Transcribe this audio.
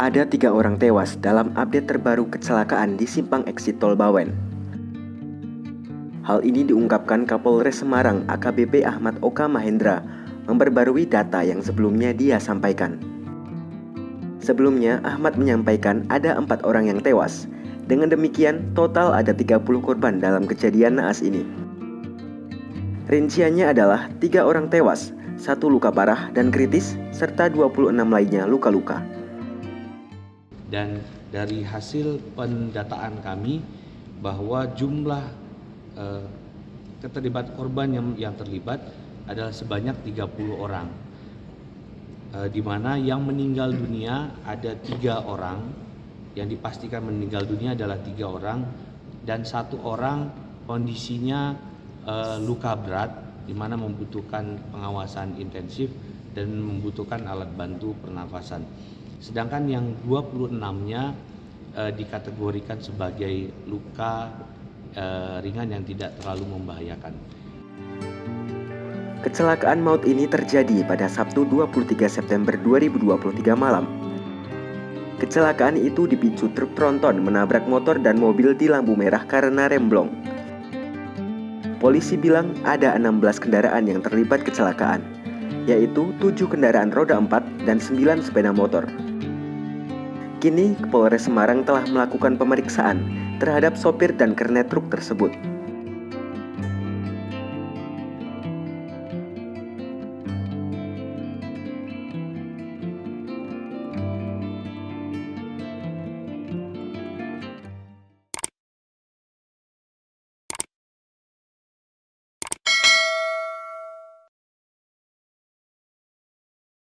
Ada 3 orang tewas dalam update terbaru kecelakaan di simpang exit Tol Bawen. Hal ini diungkapkan Kapolres Semarang AKBP Achmad Oka Mahendra memperbarui data yang sebelumnya dia sampaikan. Sebelumnya, Achmad menyampaikan ada 4 orang yang tewas. Dengan demikian, total ada 30 korban dalam kejadian naas ini. Rinciannya adalah 3 orang tewas, 1 luka parah dan kritis, serta 26 lainnya luka-luka. Dan dari hasil pendataan kami bahwa jumlah keterlibat korban yang terlibat adalah sebanyak 30 orang. Di mana yang meninggal dunia ada 3 orang, yang dipastikan meninggal dunia adalah 3 orang, dan 1 orang kondisinya luka berat, di mana membutuhkan pengawasan intensif dan membutuhkan alat bantu pernafasan. Sedangkan yang 26-nya dikategorikan sebagai luka ringan yang tidak terlalu membahayakan. Kecelakaan maut ini terjadi pada Sabtu 23 September 2023 malam. Kecelakaan itu dipicu truk tronton menabrak motor dan mobil di lampu merah karena remblong. Polisi bilang ada 16 kendaraan yang terlibat kecelakaan, yaitu 7 kendaraan roda 4 dan 9 sepeda motor. Kini, Polres Semarang telah melakukan pemeriksaan terhadap sopir dan kernet truk tersebut.